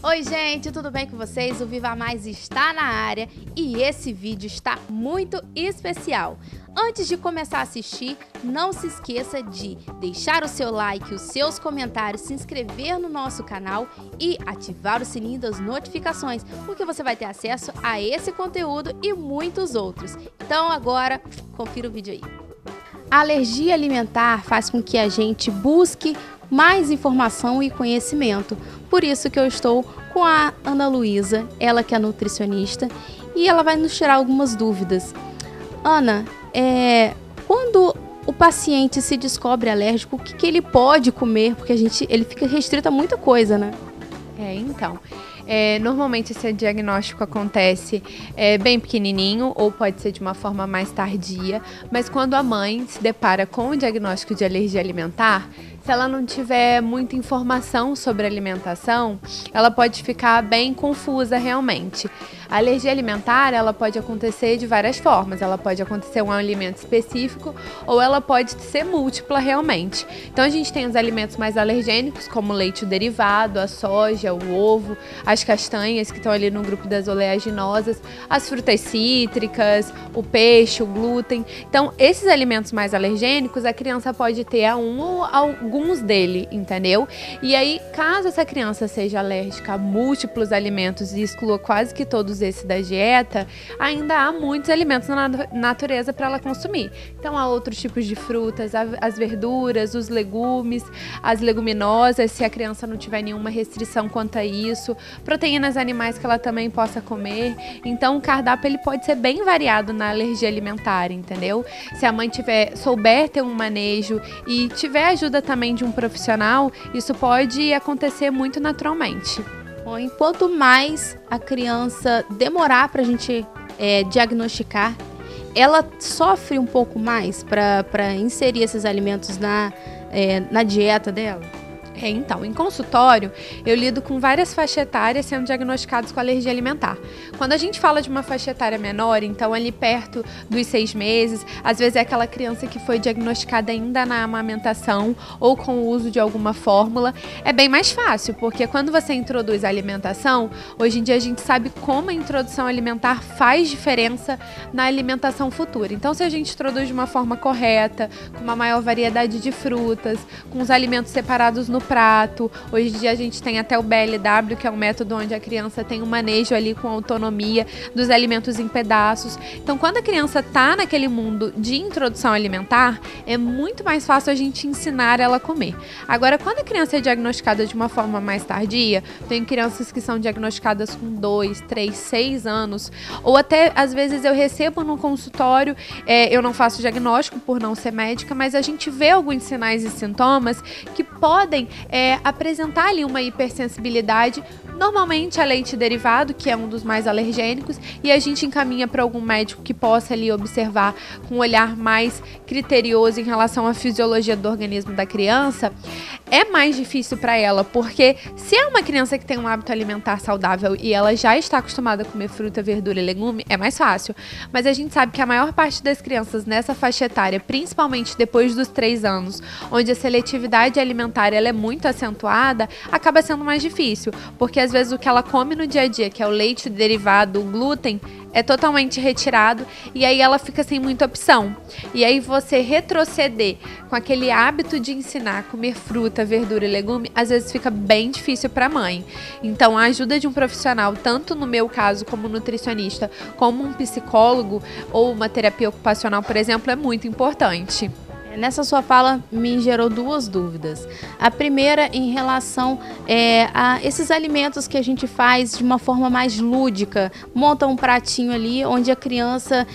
Oi gente, tudo bem com vocês? O Viva Mais está na área e esse vídeo está muito especial. Antes de começar a assistir, não se esqueça de deixar o seu like, os seus comentários, se inscrever no nosso canal e ativar o sininho das notificações, porque você vai ter acesso a esse conteúdo e muitos outros. Então agora, confira o vídeo aí. A alergia alimentar faz com que a gente busque mais informação e conhecimento. Por isso que eu estou com a Ana Luiza, ela que é nutricionista, e ela vai nos tirar algumas dúvidas. Ana, quando o paciente se descobre alérgico, o que, ele pode comer? Porque ele fica restrito a muita coisa, né? Normalmente esse diagnóstico acontece bem pequenininho ou pode ser de uma forma mais tardia, mas quando a mãe se depara com o diagnóstico de alergia alimentar, se ela não tiver muita informação sobre alimentação, ela pode ficar bem confusa realmente. A alergia alimentar, ela pode acontecer de várias formas. Ela pode acontecer um alimento específico ou ela pode ser múltipla realmente. Então a gente tem os alimentos mais alergênicos, como o leite derivado, a soja, o ovo, as castanhas, que estão ali no grupo das oleaginosas, as frutas cítricas, o peixe, o glúten. Então esses alimentos mais alergênicos, a criança pode ter a um ou algum dele, entendeu? E aí, caso essa criança seja alérgica a múltiplos alimentos e exclua quase que todos esses da dieta, ainda há muitos alimentos na natureza para ela consumir. Então, há outros tipos de frutas, as verduras, os legumes, as leguminosas, se a criança não tiver nenhuma restrição quanto a isso, proteínas animais que ela também possa comer. Então, o cardápio ele pode ser bem variado na alergia alimentar, entendeu? Se a mãe souber ter um manejo e tiver ajuda também de um profissional, isso pode acontecer muito naturalmente. Bom, enquanto mais a criança demorar para a gente diagnosticar, ela sofre um pouco mais para inserir esses alimentos na dieta dela? Então, em consultório, eu lido com várias faixas etárias sendo diagnosticados com alergia alimentar. Quando a gente fala de uma faixa etária menor, então ali perto dos 6 meses, às vezes é aquela criança que foi diagnosticada ainda na amamentação ou com o uso de alguma fórmula, é bem mais fácil, porque quando você introduz a alimentação, hoje em dia a gente sabe como a introdução alimentar faz diferença na alimentação futura. Então, se a gente introduz de uma forma correta, com uma maior variedade de frutas, com os alimentos separados no prato. Hoje em dia a gente tem até o BLW, que é um método onde a criança tem um manejo ali com autonomia dos alimentos em pedaços. Então, quando a criança tá naquele mundo de introdução alimentar, é muito mais fácil a gente ensinar ela a comer. Agora, quando a criança é diagnosticada de uma forma mais tardia, tem crianças que são diagnosticadas com 2, 3, 6 anos, ou até, às vezes, eu recebo no consultório, eu não faço diagnóstico por não ser médica, mas a gente vê alguns sinais e sintomas que podem apresentar ali uma hipersensibilidade, normalmente a leite derivado, que é um dos mais alergênicos, e a gente encaminha para algum médico que possa ali observar com um olhar mais criterioso em relação à fisiologia do organismo da criança. É mais difícil para ela, porque se é uma criança que tem um hábito alimentar saudável e ela já está acostumada a comer fruta, verdura e legume, é mais fácil. Mas a gente sabe que a maior parte das crianças nessa faixa etária, principalmente depois dos 3 anos, onde a seletividade alimentar ela é muito acentuada, acaba sendo mais difícil, porque às vezes o que ela come no dia a dia, que é o leite derivado, o glúten, é totalmente retirado e aí ela fica sem muita opção. E aí você retroceder com aquele hábito de ensinar a comer fruta, verdura e legume, às vezes fica bem difícil para a mãe. Então a ajuda de um profissional, tanto no meu caso como nutricionista, como um psicólogo ou uma terapia ocupacional, por exemplo, é muito importante. Nessa sua fala me gerou duas dúvidas. A primeira em relação a esses alimentos que a gente faz de uma forma mais lúdica, monta um pratinho ali onde a criança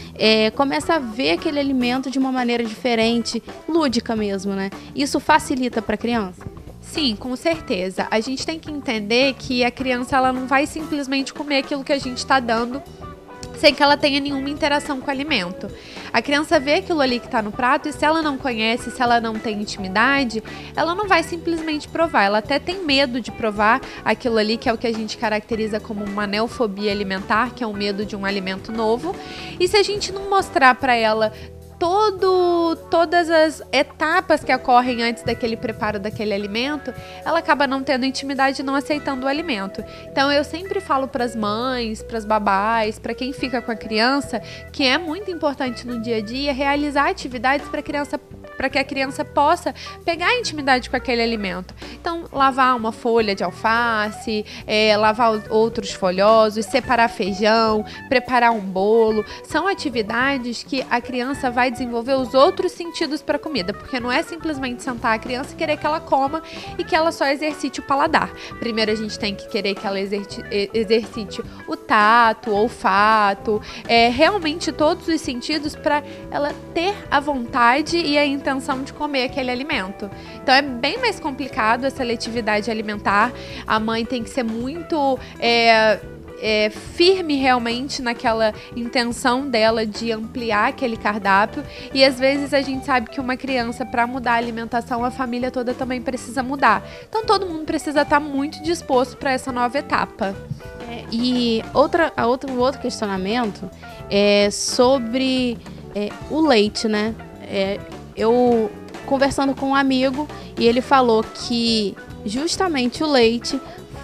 começa a ver aquele alimento de uma maneira diferente, lúdica mesmo, né? Isso facilita para a criança? Sim, com certeza. A gente tem que entender que a criança ela não vai simplesmente comer aquilo que a gente está dando sem que ela tenha nenhuma interação com o alimento. A criança vê aquilo ali que está no prato e se ela não conhece, se ela não tem intimidade, ela não vai simplesmente provar. Ela até tem medo de provar aquilo ali, que é o que a gente caracteriza como uma neofobia alimentar, que é o medo de um alimento novo. E se a gente não mostrar para ela todas as etapas que ocorrem antes daquele preparo daquele alimento, ela acaba não tendo intimidade e não aceitando o alimento. Então eu sempre falo para as mães, para as babás, para quem fica com a criança, que é muito importante no dia a dia realizar atividades para que a criança possa pegar a intimidade com aquele alimento. Então, lavar uma folha de alface, lavar outros folhosos, separar feijão, preparar um bolo, são atividades que a criança vai desenvolver os outros sentidos para a comida, porque não é simplesmente sentar a criança e querer que ela coma e que ela só exercite o paladar. Primeiro a gente tem que querer que ela exercite o tato, o olfato, realmente todos os sentidos para ela ter a vontade e a intenção de comer aquele alimento. Então é bem mais complicado a seletividade alimentar. A mãe tem que ser muito firme realmente naquela intenção dela de ampliar aquele cardápio, e às vezes a gente sabe que uma criança, para mudar a alimentação, a família toda também precisa mudar. Então todo mundo precisa estar muito disposto para essa nova etapa. E outro questionamento é sobre o leite, né? Eu conversando com um amigo, e ele falou que justamente o leite,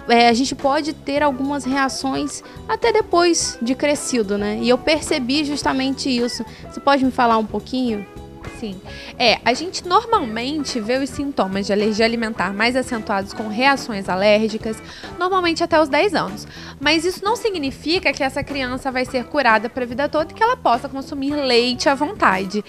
a gente pode ter algumas reações até depois de crescido, né? E eu percebi justamente isso. Você pode me falar um pouquinho? Sim. A gente normalmente vê os sintomas de alergia alimentar mais acentuados com reações alérgicas, normalmente até os 10 anos. Mas isso não significa que essa criança vai ser curada para a vida toda e que ela possa consumir leite à vontade.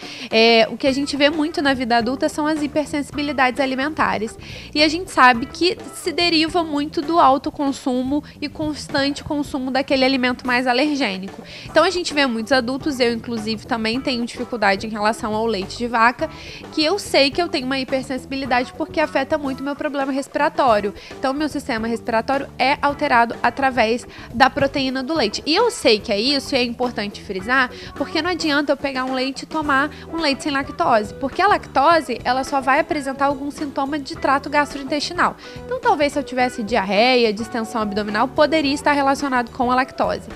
O que a gente vê muito na vida adulta são as hipersensibilidades alimentares. E a gente sabe que se deriva muito do alto consumo e constante consumo daquele alimento mais alergênico. Então a gente vê muitos adultos, eu inclusive também tenho dificuldade em relação ao leite de vaca, que eu sei que eu tenho uma hipersensibilidade porque afeta muito meu problema respiratório. Então meu sistema respiratório é alterado através da proteína do leite. E eu sei que é isso, e é importante frisar, porque não adianta eu pegar um leite e tomar um leite sem lactose, porque a lactose, ela só vai apresentar algum sintoma de trato gastrointestinal. Então talvez se eu tivesse diarreia, distensão abdominal, poderia estar relacionado com a lactose.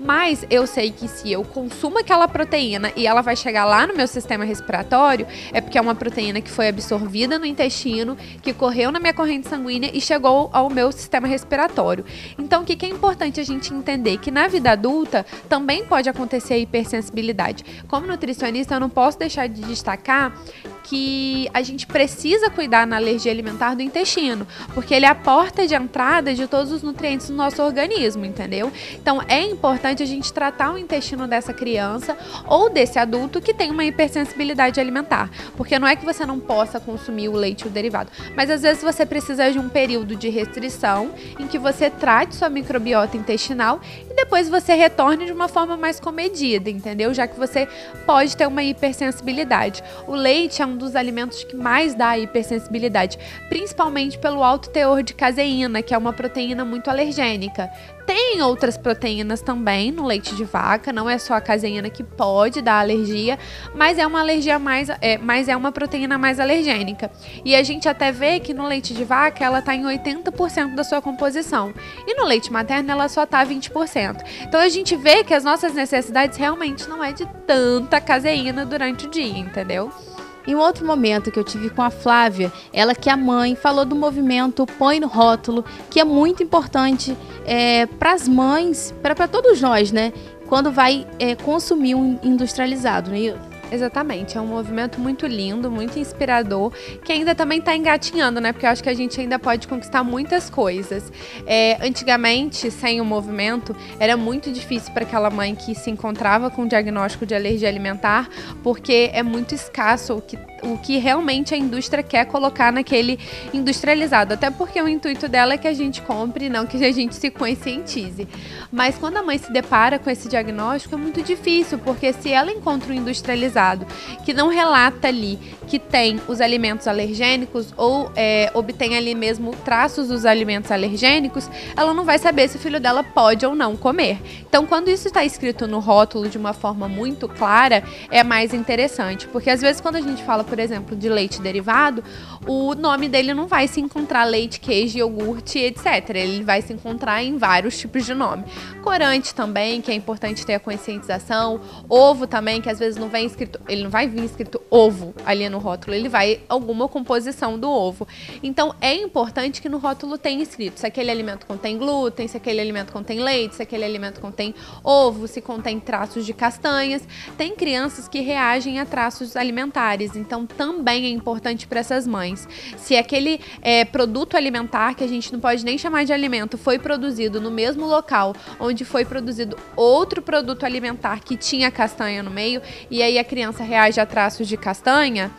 Mas eu sei que se eu consumo aquela proteína e ela vai chegar lá no meu sistema respiratório, é porque é uma proteína que foi absorvida no intestino, que correu na minha corrente sanguínea e chegou ao meu sistema respiratório. Então, o que é importante a gente entender? Que na vida adulta também pode acontecer a hipersensibilidade. Como nutricionista, eu não posso deixar de destacar que a gente precisa cuidar na alergia alimentar do intestino, porque ele é a porta de entrada de todos os nutrientes do nosso organismo, entendeu? Então, é importante a gente tratar o intestino dessa criança ou desse adulto que tem uma hipersensibilidade alimentar, porque não é que você não possa consumir o leite ou o derivado, mas às vezes você precisa de um período de restrição em que você trate sua microbiota intestinal e depois você retorne de uma forma mais comedida, entendeu? Já que você pode ter uma hipersensibilidade. O leite é um dos alimentos que mais dá hipersensibilidade, principalmente pelo alto teor de caseína, que é uma proteína muito alergênica. Tem outras proteínas também no leite de vaca, não é só a caseína que pode dar alergia, mas é uma alergia mais é uma proteína mais alergênica. E a gente até vê que no leite de vaca ela está em 80% da sua composição, e no leite materno ela só está 20%. Então a gente vê que as nossas necessidades realmente não é de tanta caseína durante o dia, entendeu? Em um outro momento que eu tive com a Flávia, ela que é mãe, falou do movimento Põe no Rótulo, que é muito importante para as mães, para todos nós, né? Quando vai consumir um industrializado, né? Exatamente, é um movimento muito lindo, muito inspirador, que ainda também está engatinhando, né? Porque eu acho que a gente ainda pode conquistar muitas coisas. Antigamente, sem o movimento, era muito difícil para aquela mãe que se encontrava com o diagnóstico de alergia alimentar, porque é muito escasso o que realmente a indústria quer colocar naquele industrializado, até porque o intuito dela é que a gente compre, não que a gente se conscientize. Mas quando a mãe se depara com esse diagnóstico é muito difícil, porque se ela encontra um industrializado que não relata ali que tem os alimentos alergênicos ou obtém ali mesmo traços dos alimentos alergênicos, ela não vai saber se o filho dela pode ou não comer. Então quando isso está escrito no rótulo de uma forma muito clara, é mais interessante, porque às vezes quando a gente fala, por exemplo, de leite derivado, o nome dele não vai se encontrar leite, queijo, iogurte, etc. Ele vai se encontrar em vários tipos de nome. Corante também, que é importante ter a conscientização. Ovo também, que às vezes não vem escrito escrito, ele não vai vir escrito ovo ali no rótulo, ele vai alguma composição do ovo. Então é importante que no rótulo tenha escrito se aquele alimento contém glúten, se aquele alimento contém leite, se aquele alimento contém ovo, se contém traços de castanhas. Tem crianças que reagem a traços alimentares, então também é importante para essas mães. Se aquele produto alimentar, que a gente não pode nem chamar de alimento, foi produzido no mesmo local onde foi produzido outro produto alimentar que tinha castanha no meio, e aí a criança reage a traços de castanha,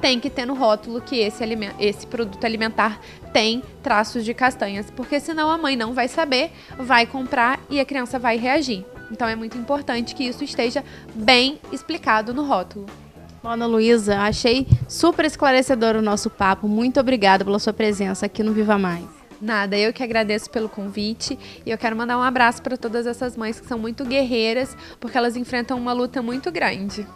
tem que ter no rótulo que esse produto alimentar tem traços de castanhas, porque senão a mãe não vai saber, vai comprar e a criança vai reagir. Então é muito importante que isso esteja bem explicado no rótulo. Ana Luiza, achei super esclarecedor o nosso papo. Muito obrigada pela sua presença aqui no Viva Mais. Nada, eu que agradeço pelo convite, e eu quero mandar um abraço para todas essas mães que são muito guerreiras, porque elas enfrentam uma luta muito grande.